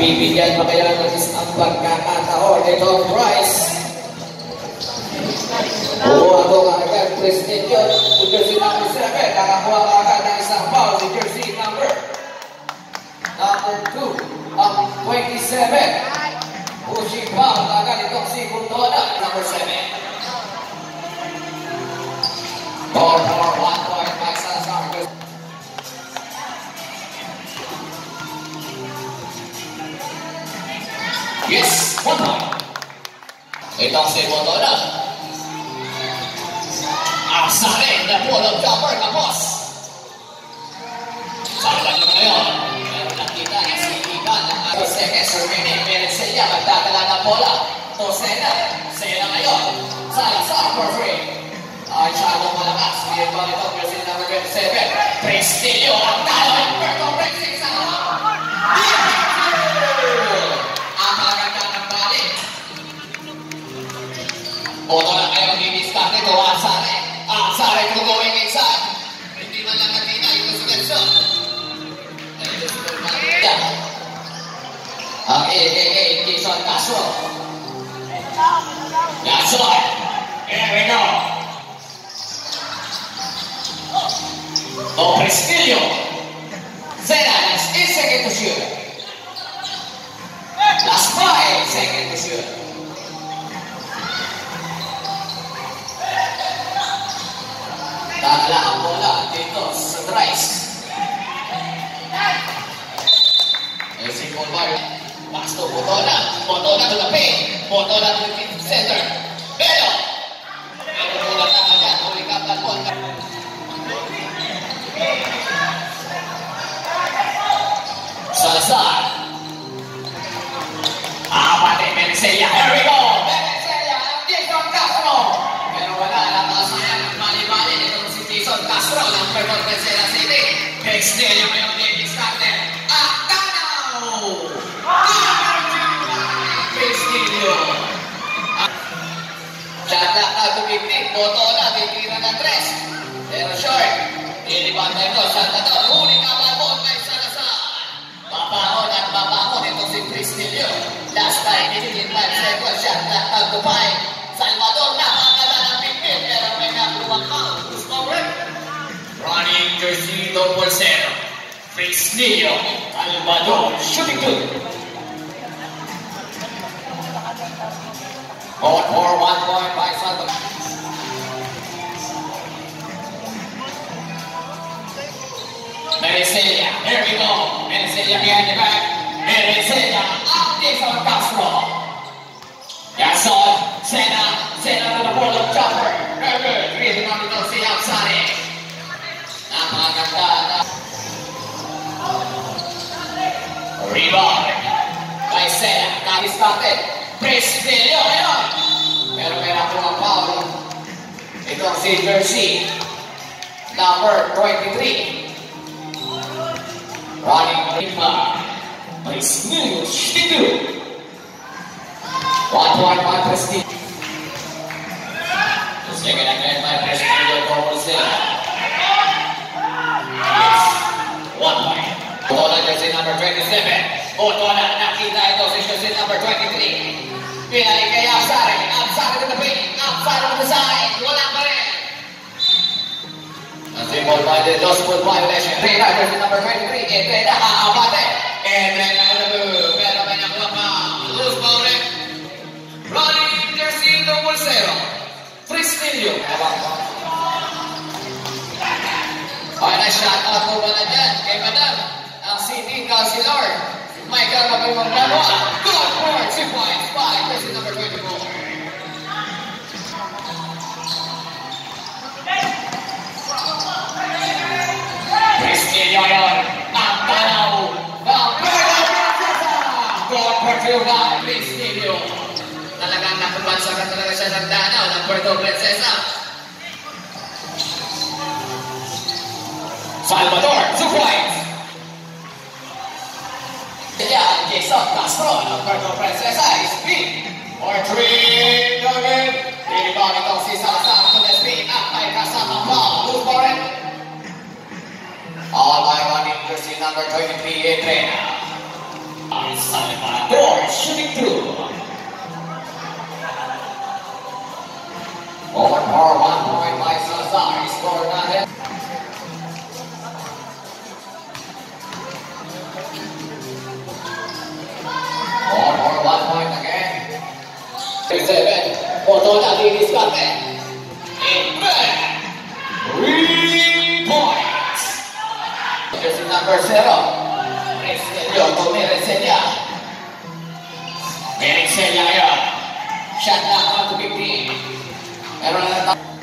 Bibigyan pa kaya ng isang pagkakataon itong prize? Oo, ako ka agad, Christine Dion. Kung jersey number 7, nakakuha ka agad ng isang foul. Kung jersey number 2, ang 27. Pushing foul na agad itong si Gundona, number 7. Ball number 1 point by Salazar. Yes, 1 point. Itong si Gundona. Aksari na po ng jumper kapos. Salang na ngayon. Meron lang kita na si Iban ng Aroseke. Surmini, meron sa iya. Magdadala ng bola. Tosena. Sena ngayon. Salazar for free. Ay, siyadong malakas. Ngayon ba nito? Brazil number 27. Prestillo ang talon. Puerto Brexit sa hapon. Boto na kayo mag-i-discard ito, Asare. Asare to going inside. Hindi man lang natin na, ito si Gerson. Ito si Gerson. A.K.A. Jason Castro. Gerson. Here we go. O Prestillo. Zera, las 10 second to shoot. Las 5 second to shoot. Tatala ang bola dito sa Trice. Ay si Colbert. Pasto, Botona. Botona to the paint. Botona to the center. Pero! Pero mula na agad. Uli ka pa po. Salazar. Pati Menesella. Here we go! Menesella! Jason Castro! Pero wala na kasayan. Mali-mali nito. Jason Castro ng Performensera City. Exterior ngayon din yung starter. At Tanaw! Exterior! Lata ka kumipit. Boto na. Bibira na tres. Pero short. Dilipan na ito. Santa daw. Huli ka mabot kay Salazar. Papahon at papahon. Ito si Exterior. Last time. Dilipan sa ito. Santa ka kumain. Salvador na. Nakakala ng pipit. Pero may nakuha ka. Running jersey number 0, Prestillo, Salvador, shooting good. 4-1 point by Salvador. Menesella, here we go. Menesella behind the back. Menesella, up this on Castro. Gasol, Senna on the ball of jumper. Very good, reason on the jersey outside it. Maganda rebound by Sena. Nagis natin Prestillo ngayon. Pero may nakuha pa ito ang si jersey number 23 running rebound by Prestillo. 1-1 by Prestillo. The second again by Prestillo for Sena. Botola jersey number 27. Botola nakita ito si jersey number 23. Pinalik kay Absari. Absari to the paint. Absari to the side. Wala pa rin. Nasibol by the lost foot violation. Rina jersey number 23. Etrena aabate. Etrena ulo. Pero may nakuha pa. Lose ball rin. Running jersey number 0. Prestillo. Okay, na-shout out po ba na dyan? Kay Madam, ang City Councilor, Michael Mabimang Lamoa. Good for 2.5, jersey number 24. Prestillo yun, ang tanaw ng Pedro Princesa. Good for 2 na Prestillo. Talagang nakubansakan talaga siya ng tanaw ng Pedro Princesa. Salvador, 2 points. Yeah, Jason Castro ng Puerto Princesa is big for 3. Again, rebound itong si Salazar to the speed up by kasama pa. Lose for it. All by running jersey number 23, Etrena. Salvatore shooting through. Over for 1 point by Salazar. He scored nothing. Over for 1 point again. 6-7. Fortuna di Discarte. In back. 3 points. This is number 0. Yoko Meresenia. Meresenia yun. Shot down to 15. Meron na natin.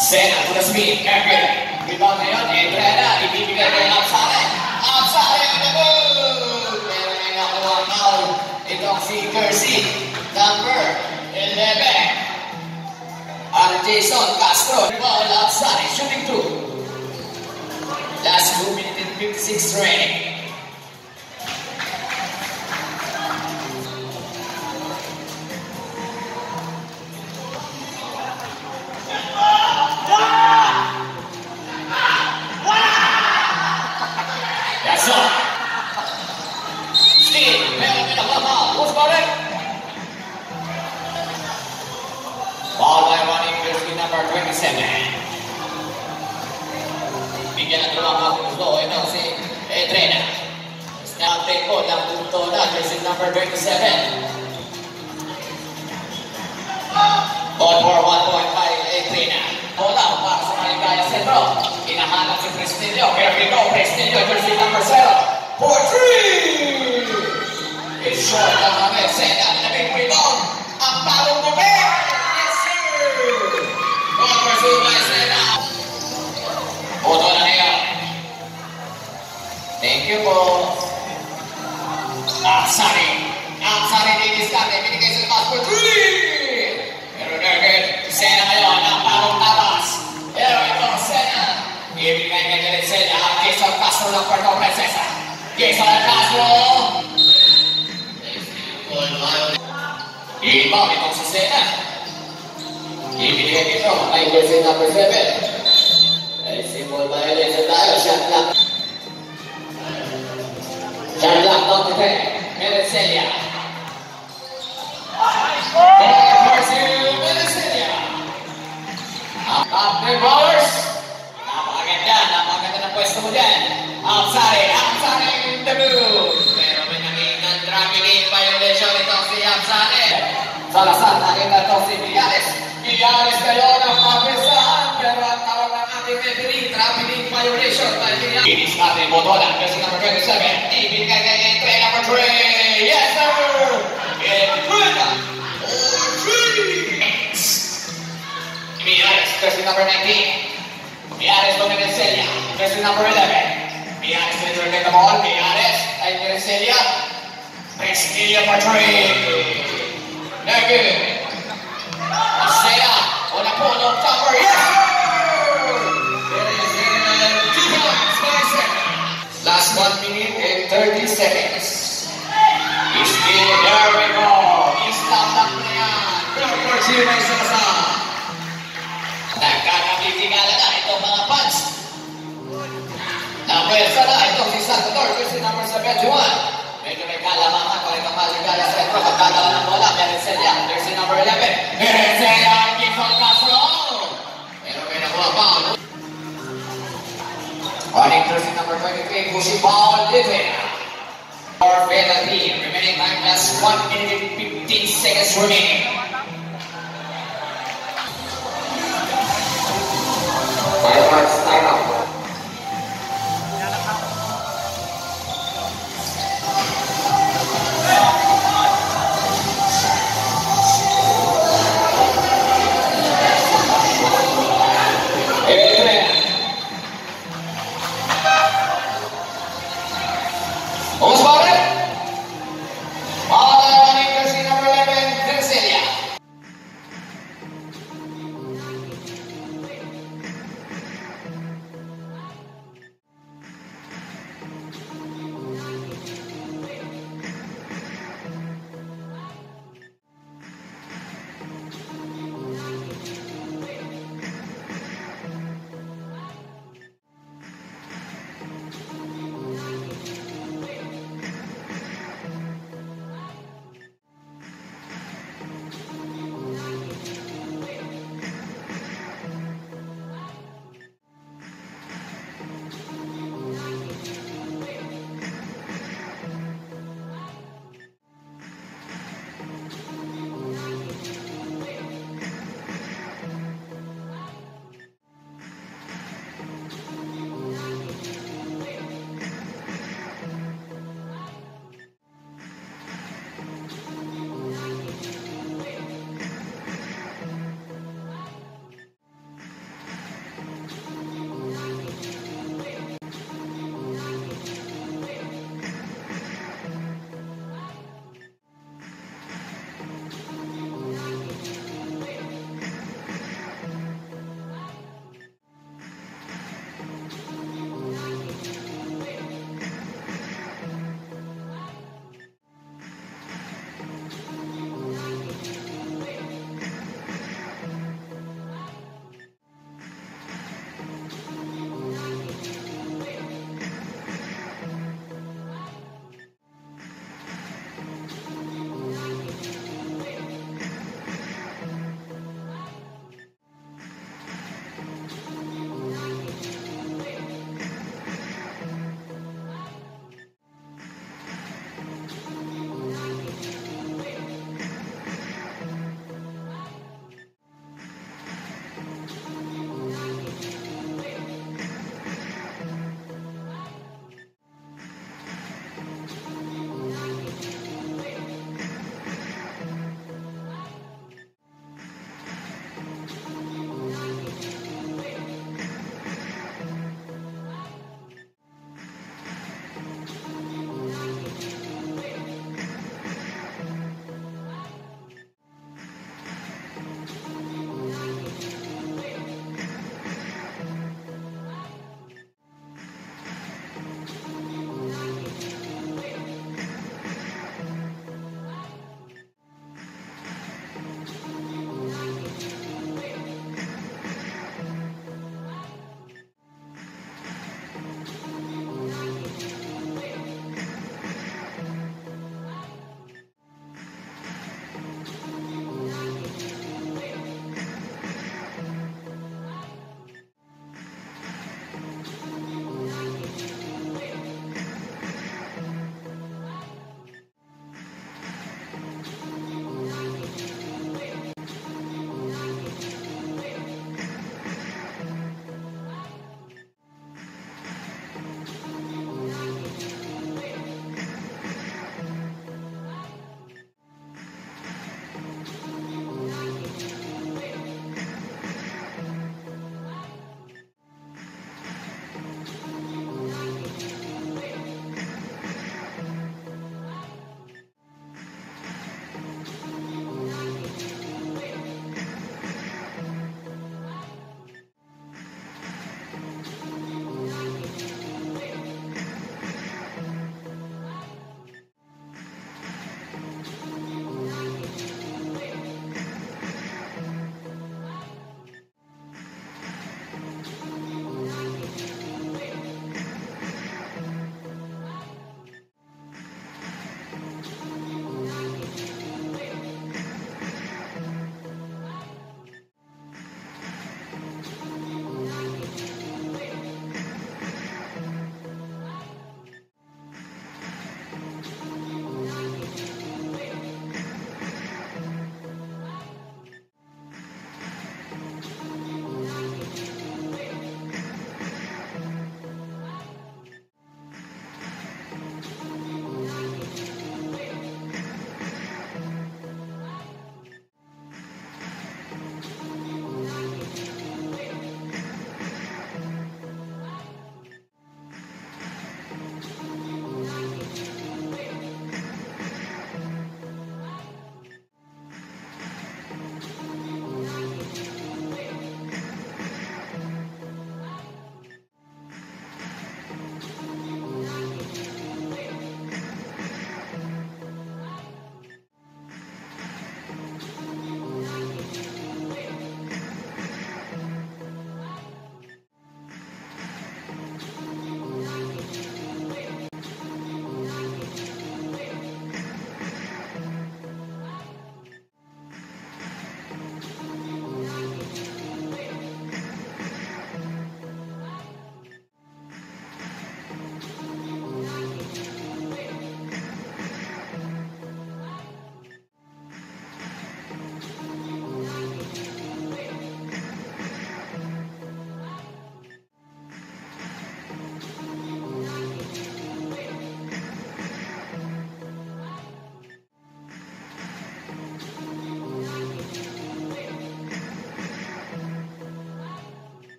Sena to the speed. Every. Rebound na yun. Entrena. Ibibigay na yung upside. Upside on the move. Meron na yung one foul. Itong si Kersey. Number 11. Jason Castro. Rebound upside. Shooting through. Last 2 minutes and 56 training. That's all. Steve, meron na nakapal. Who's got it? Ball by running jersey number 27. Bigyan na mga gusto, ito si Etrena. Snapback po ng punto na, jersey number 27. Ball for 1.5, Etrena. Bola para sa Maligaya Centro. Inahanap si Prestillo. Here we go, Prestillo, jersey number 0. For 3! It's short na kami. Sena, labing rebound. Ang palong mo ba? Yes, sir! Ball for 2 by Sena. Boto na. Thank you po. Aksari. Aksari ni Discarte. Binigay sa pass for 3. Pero Nurkert. Sena ngayon. Ang parong tapas. Pero ito, Sena. Ibigay nga dyan Sena. Jason Castro ng Puerto Princesa. Jason Castro. Ibaw itong sa Sena. Ibigay ito. May jersey number 7. Ay, simple ba yun? Isa tayo. Shot lang. Shot lock down to 10, Meresenia. Ball for 2, Meresenia. Up the ballers. Napakaganda, napakaganda ng pwesto mo dyan. Absare in the blue. Pero may nangingang trafficking violation itong si Absare. Salazar, nakita itong si Villares. Villares kayo ng papisahan. Pero ang tawag ng ating referee, trafficking violation by Villares. Inis natin mo doon ang kasi number 27. Ibigay kay Entre number 3. Yes, sir! Entrena! All 3! Miares, jersey number 19. Miares to Meresenia. Jersey number 11. Miares to return the ball. Miares ay Meresenia. Prestillo for 3. Nagin. Asaya. Una po ng topper. Yes, sir! Last 1 minute. 30 seconds. It's still there we go. It's not na yan. Number 2 by Salazar. Nagkakapitingala na itong mga punch. Napwesa na itong si Salvador. Jersey number 71. Medyo may kalamangan ko itong Maligaya Centro. Pagkakala ng bola. Meresenia. Jersey number 11. Meresenia. Gifon Castro. Pero may nakuha pa. Running jersey number 23, Bushi Paul Livea. For penalty, remaining time last 1 minute and 15 seconds remaining. Fireworks time up. Vamos para it. All I want is number 11, Meresenia.